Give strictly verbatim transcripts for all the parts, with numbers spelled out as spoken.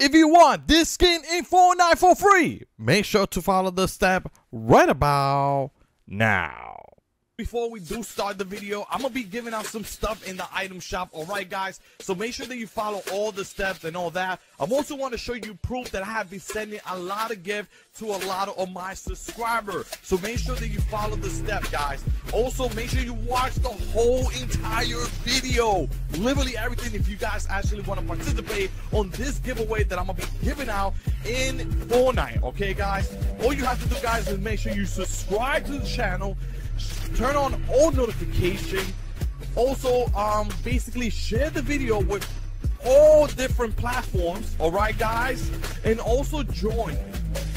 If you want this skin in Fortnite for free, make sure to follow the step right about now. Before we do start the video, I'm gonna be giving out some stuff in the item shop, alright guys? So make sure that you follow all the steps and all that. I also want to show you proof that I have been sending a lot of gifts to a lot of my subscribers. So make sure that you follow the step, guys. Also, make sure you watch the whole entire video. Literally everything, if you guys actually want to participate on this giveaway that I'm gonna be giving out in Fortnite, okay guys? All you have to do, guys, is make sure you subscribe to the channel, turn on all notifications, also um basically share the video with all different platforms, all right guys, and also join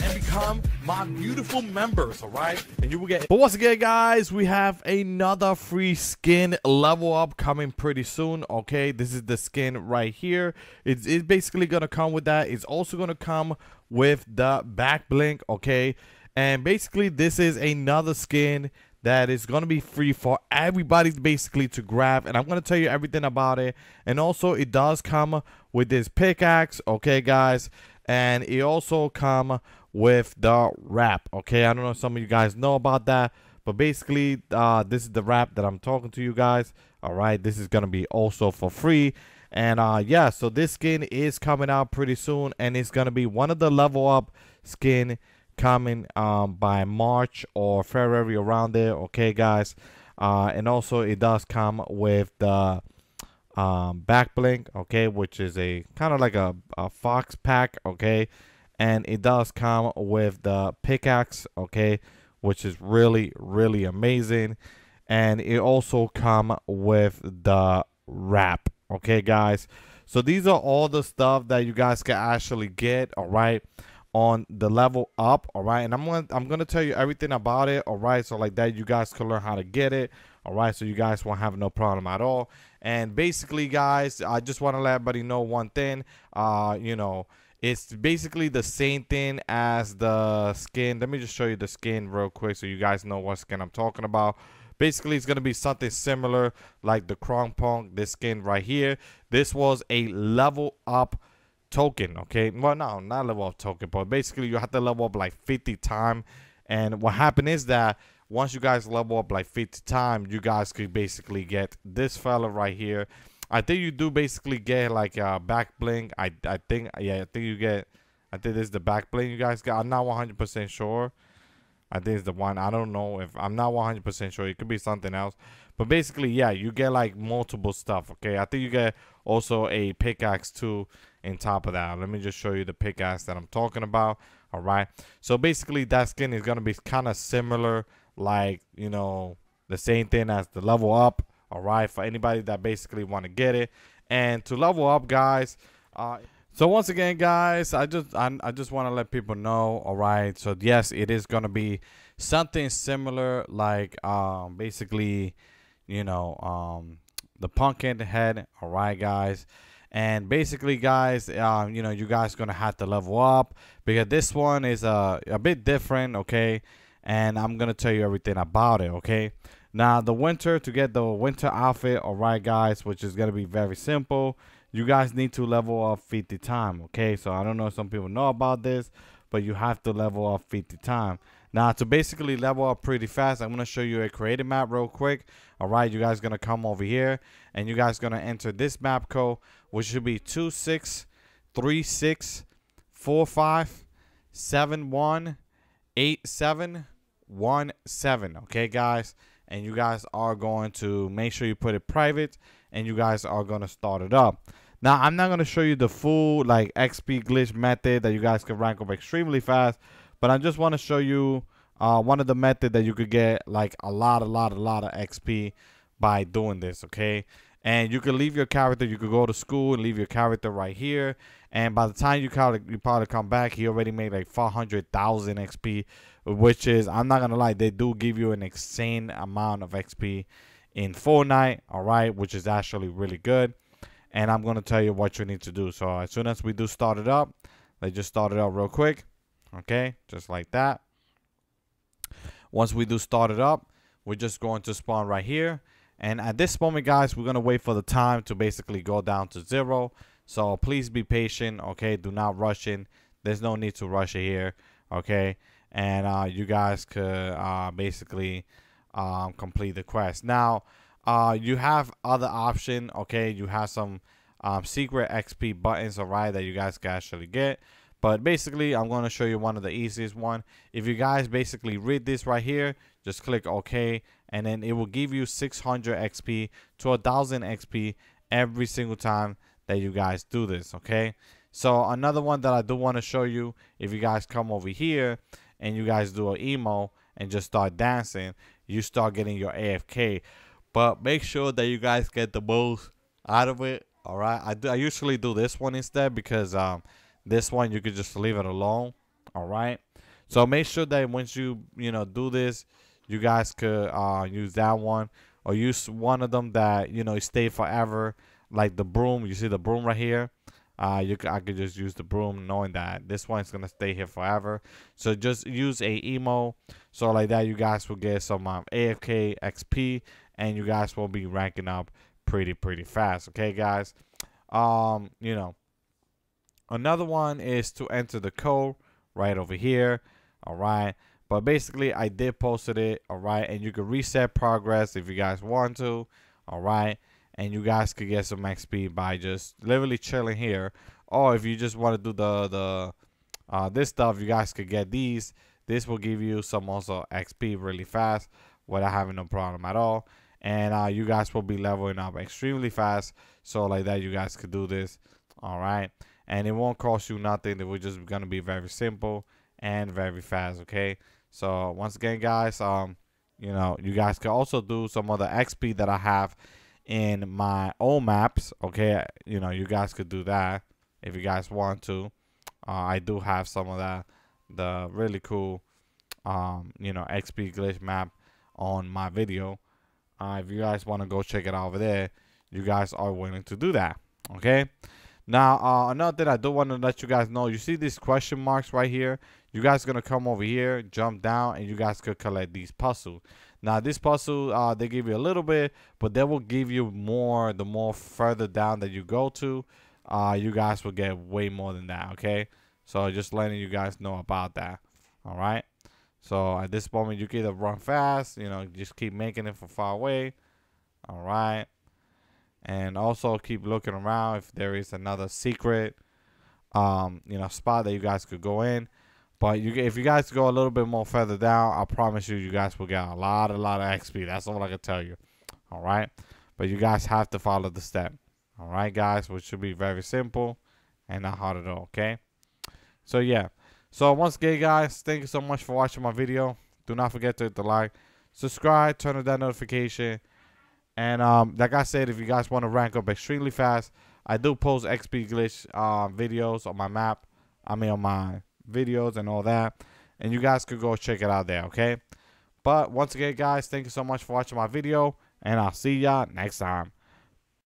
and become my beautiful members, all right? And you will get. But once again, guys, we have another free skin level up coming pretty soon, okay? This is the skin right here. It's, it's basically gonna come with that. It's also gonna come with the back blink, okay? And basically this is another skin that is going to be free for everybody basically to grab. And I'm going to tell you everything about it. And also it does come with this pickaxe, okay guys. And it also come with the wrap, okay. I don't know if some of you guys know about that. But basically uh, this is the wrap that I'm talking to you guys. Alright, this is going to be also for free. And uh, yeah, so this skin is coming out pretty soon. And it's going to be one of the level up skin coming um by March or February, around there, okay guys. Uh and also it does come with the um back blink, okay, which is a kind of like a, a fox pack, okay. And it does come with the pickaxe, okay, which is really really amazing. And it also come with the wrap, okay guys. So these are all the stuff that you guys can actually get, all right, on the level up, all right. And i'm gonna i'm gonna tell you everything about it, all right, so like that you guys can learn how to get it, all right, so you guys won't have no problem at all. And basically guys, I just want to let everybody know one thing. Uh you know, it's basically the same thing as the skin. Let me just show you the skin real quick so you guys know what skin I'm talking about. Basically it's going to be something similar like the Kronk Punk, this skin right here. This was a level up token, okay. Well, no, not level up token, but basically you have to level up like fifty times. And what happened is that once you guys level up like fifty times, you guys could basically get this fella right here. I think you do basically get like a back bling. I I think, yeah, I think you get, I think this is the back bling you guys got. I'm not one hundred percent sure. I think it's the one. I don't know if I'm not one hundred percent sure. It could be something else. But basically, yeah, you get like multiple stuff, okay. I think you get also a pickaxe too. On top of that, let me just show you the pickaxe that I'm talking about, all right. So basically that skin is going to be kind of similar, like, you know, the same thing as the level up, all right, for anybody that basically want to get it and to level up, guys. Uh so once again guys, i just i, I just want to let people know, all right, so yes, it is going to be something similar like um basically, you know, um the pumpkin head, all right guys. And basically, guys, um, you know, you guys gonna have to level up because this one is a uh, a bit different, okay. And I'm gonna tell you everything about it, okay. Now, the winter, to get the winter outfit, all right, guys, which is gonna be very simple. You guys need to level up fifty times, okay. So I don't know if some people know about this, but you have to level up fifty times. Now, to basically level up pretty fast, I'm going to show you a creative map real quick. All right, you guys going to come over here, and you guys going to enter this map code, which should be two six three six four five seven one eight seven one seven, okay, guys? And you guys are going to make sure you put it private, and you guys are going to start it up. Now, I'm not going to show you the full, like, X P glitch method that you guys can rank up extremely fast. But I just want to show you uh, one of the methods that you could get like a lot, a lot, a lot of X P by doing this, okay? And you could leave your character. You could go to school and leave your character right here. And by the time you, you probably come back, he already made like four hundred thousand X P, which is, I'm not going to lie, they do give you an insane amount of X P in Fortnite, all right, which is actually really good. And I'm going to tell you what you need to do. So as soon as we do start it up, let's just start it up real quick. Okay, just like that. Once we do start it up, we're just going to spawn right here. And at this moment, guys, we're going to wait for the time to basically go down to zero. So please be patient, okay? Do not rush in. There's no need to rush it here, okay? And uh, you guys could uh, basically um, complete the quest. Now, uh, you have other option, okay? You have some um, secret X P buttons, all right, that you guys can actually get. But basically, I'm going to show you one of the easiest one. If you guys basically read this right here, just click OK. And then it will give you six hundred X P to one thousand X P every single time that you guys do this, okay? So another one that I do want to show you, if you guys come over here and you guys do an emo and just start dancing, you start getting your A F K. But make sure that you guys get the most out of it, all right? I, do, I usually do this one instead because... um. This one, you could just leave it alone, all right? So make sure that once you, you know, do this, you guys could uh, use that one or use one of them that, you know, stay forever, like the broom. You see the broom right here? Uh, you I could just use the broom knowing that this one's going to stay here forever. So just use a emo. So like that, you guys will get some um, A F K X P, and you guys will be ranking up pretty, pretty fast, okay, guys? Um, you know. Another one is to enter the code right over here, all right? But basically, I did posted it, all right? And you can reset progress if you guys want to, all right? And you guys could get some X P by just literally chilling here. Or if you just want to do the, the uh, this stuff, you guys could get these. This will give you some also X P really fast without having no problem at all. And uh, you guys will be leveling up extremely fast. So like that, you guys could do this, all right? And it won't cost you nothing. It will just gonna be very simple and very fast, okay? So once again, guys, um you know, you guys can also do some other X P that I have in my own maps, okay? You know, you guys could do that if you guys want to. uh, I do have some of that, the really cool um you know, X P glitch map on my video. Uh, if you guys want to go check it out over there, you guys are willing to do that, okay? Now, uh, another thing I do want to let you guys know, you see these question marks right here? You guys are going to come over here, jump down, and you guys could collect these puzzles. Now, this puzzle, uh, they give you a little bit, but they will give you more the more further down that you go to. Uh, you guys will get way more than that, okay? So, just letting you guys know about that, all right? So, at this moment, you can either run fast, you know, just keep making it from far away, all right? And also keep looking around if there is another secret, um, you know, spot that you guys could go in. But you, if you guys go a little bit more further down, I promise you, you guys will get a lot, a lot of X P. That's all I can tell you. All right. But you guys have to follow the step. All right, guys, which should be very simple and not hard at all. Okay. So, yeah. So, once again, guys, thank you so much for watching my video. Do not forget to hit the like, subscribe, turn on that notification. And um, like I said, if you guys want to rank up extremely fast, I do post X P glitch uh, videos on my map. I mean, on my videos and all that. And you guys could go check it out there, okay? But once again, guys, thank you so much for watching my video. And I'll see y'all next time.